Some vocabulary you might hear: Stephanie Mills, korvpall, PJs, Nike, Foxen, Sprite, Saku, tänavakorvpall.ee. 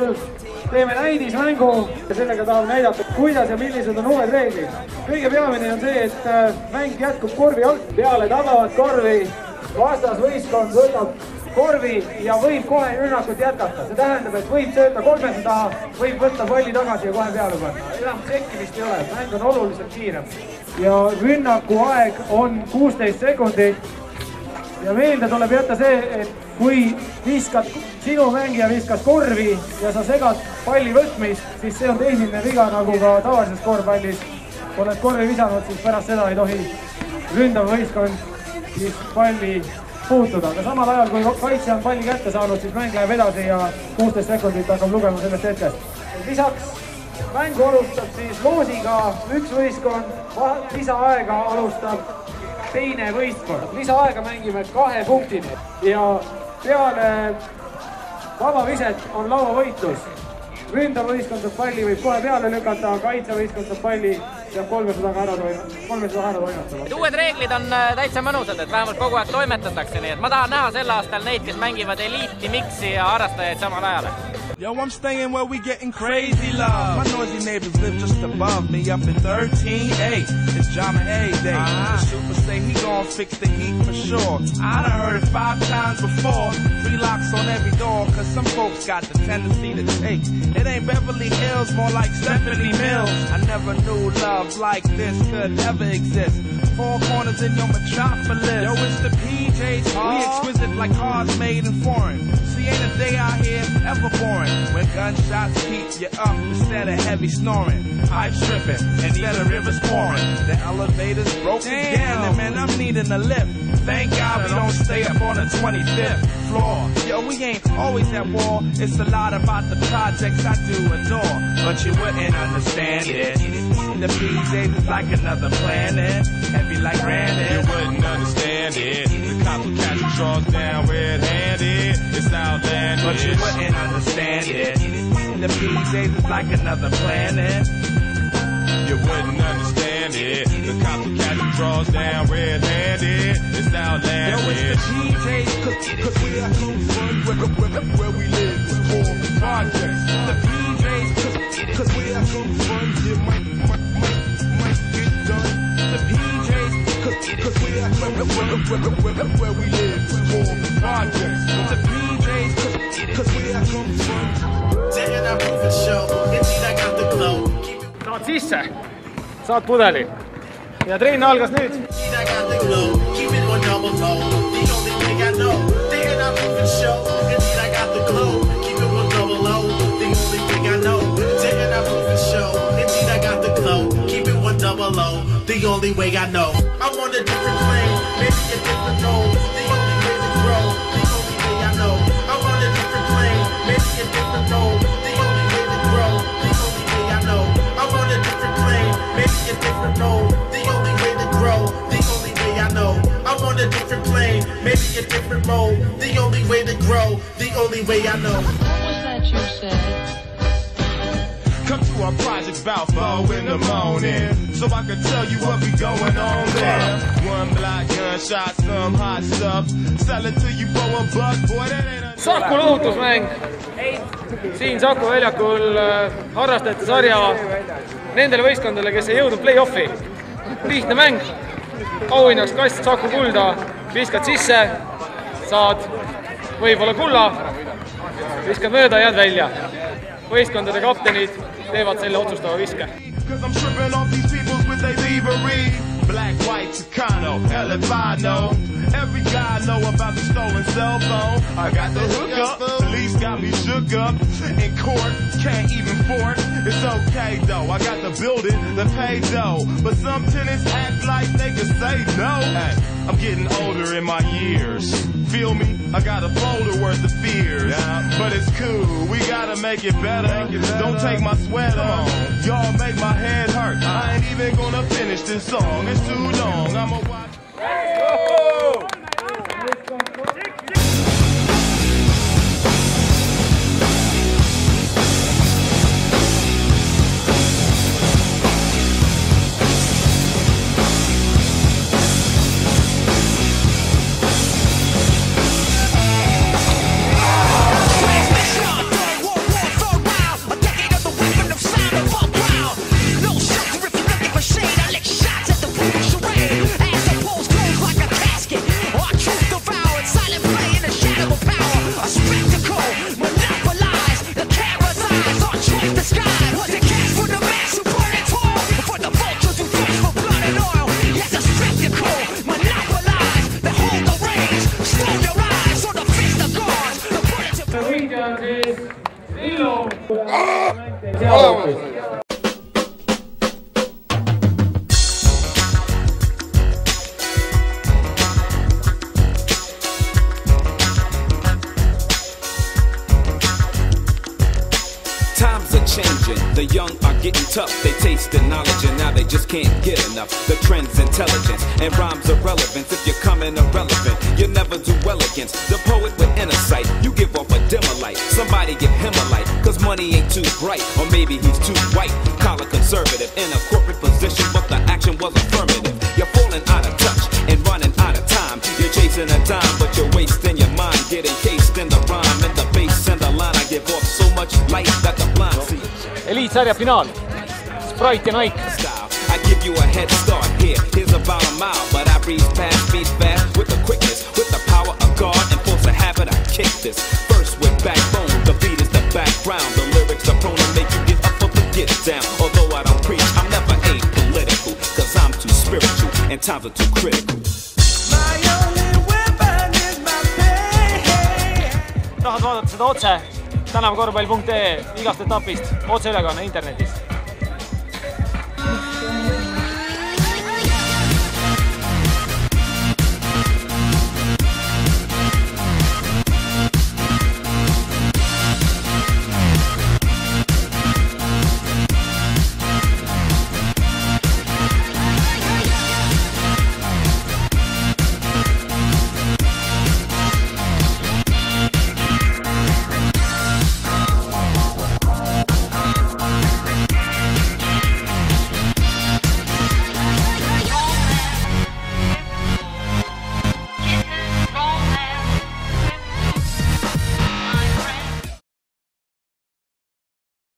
korvpall, teeme näidismängu ja sellega tahame näidata, kuidas ja millised on uued reeglid. Kõige peamine on see, et mäng jätkub korvi alt. Peale tagavad korvi, vastas võistkond võtab korvi ja võib kohe rünnakut jätkata. See tähendab, et võib sööta kolmese taha, võib võtta palli tagasi ja kohe peale panna. Enam sekkimist ei ole, mäng on oluliselt kiirem. Ja rünnaku aeg on 16 sekundit. Ja meelde tuleb jätta see, et kui sinu mängija viskas korvi ja sa segad palli võtmist, siis see on tehniline viga, nagu ka tavalises korvpallis. Kui oled korvi visanud, siis pärast seda ei tohi ründav võistkond siis palli puutuda. Aga samal ajal, kui kaitse on palli kätte saanud, siis mäng läheb edasi ja 16 sekundit hakkab lugema sellest hetkest. Lisaks mängu alustab siis loosiga üks võistkond, lisaaega alustab teine võistkond. Lisaaega mängime 2 punktini ja peale vabaviset on lauavõitlus. Ründav võistkond saab palli, võib kohe peale lükata, kaitsevõistkond saab palli ja 300 taga ära toimetada. Uued reeglid on täitsa mõnusad, et vähemalt kogu aeg toimetatakse, nii et ma tahan näha sel aastal neid, kes mängivad eliiti, miksi ja harrastajaid samal ajal. Yo, I'm staying where we getting crazy love. My noisy neighbors live just above me up in 13A. It's drama A day. The super say he gon' fix the heat for sure. I done heard it 5 times before. 3 locks on every door, cause some folks got the tendency to take. It ain't Beverly Hills, more like Stephanie Mills. I never knew love like this could ever exist. 4 corners in your metropolis. Yo, it's the PJs. We exquisite like cars made in foreign. See, ain't a day out here ever boring. When gunshots keep you up instead of heavy snoring, pipes tripping instead of rivers pouring. The elevator's broken down, and man, I'm needing a lift. Thank God we don't stay up on the 25th floor. Yo, we ain't always at war. It's a lot about the projects I do adore, but you wouldn't understand it. The PJs is like another planet, heavy like granite. You wouldn't understand it. The copper catcher draws down red-handed. It's outlandish, but you wouldn't understand it. The PJs is like another planet. You wouldn't understand it. The copper catcher draws down red-handed. It's outlandish. Yo, it's the PJs, cause we are from where we live. It's called projects. The PJs, cause we are from here. Might get done. The PJs, cause we are from where we live. It's called projects. The PJs, cause we are from taking a proof of show, it means I got the glow. Saad sisse, saad pudeli. Ja treen algas nüüd. I got the glow, keep it on double toe. The only thing I know, taking a proof of show, it means I got the glow. Keep it on double O. The only thing I know, taking a proof of show, it means I got the glow. Keep it on double O. The only way I know. I'm on a different plane, maybe a different road. The only way to grow, the only way I know. I'm on a different plane, maybe a different road. The only way to grow, the only way I know. I'm on a different plane, maybe a different road. The only way to grow, the only way I know. I'm on a different plane, maybe a different road. The only way to grow, the only way I know. What was that you said? Come to our projects about 4 in the morning, so I can tell you what be going on there. 1 block, gunshot, some hot stuff, sell it till you blow a buck, boy, that ain't a... Saku lohutusmäng siin Saku väljakul harrastajate sarja nendele võistkondadele, kes ei jõudnud play-offi. Lihtne mäng, auhinnaks kast Saku kulda, viskad sisse, saad võib-olla kulla, viskad mööda, jääd välja. Võistkondade kaptenid teevad selle otsustava viske. Black, white, Chicano, Elevano. Every guy know about the stolen cell phone. I got the hook up, police got me shook up. In court, can't even fort. It's okay though, I got the building, the pay dough. But some tenants act like they can say no. Hey, I'm getting older in my years. Feel me? I got a folder worth of fears. But it's cool, we gotta make it better. Don't take my sweat on. Y'all make my head hurt. I ain't even gonna finish this song. It's too long, I'ma watch. Olemas! Changing. The young are getting tough. They taste the knowledge and now they just can't get enough. The trend's intelligence and rhymes are relevance. If you're coming irrelevant, you'll never do well against the poet with inner sight. You give off a dimmer light. Somebody give him a light, cause money ain't too bright. Or maybe he's too white, collar conservative, in a corporate position, but the action was affirmative. You're falling out of touch and running out of time. You're chasing a dime, but you're wasting your mind. Get encased in the rhyme and the bass and the line. I give off so much light that the blind see. Eliitsarja finaal, Sprite ja Nike. Times are too critical. Tahad vaadata seda otse? tänavakorvpall.ee igast etapist otseülekanne internetis.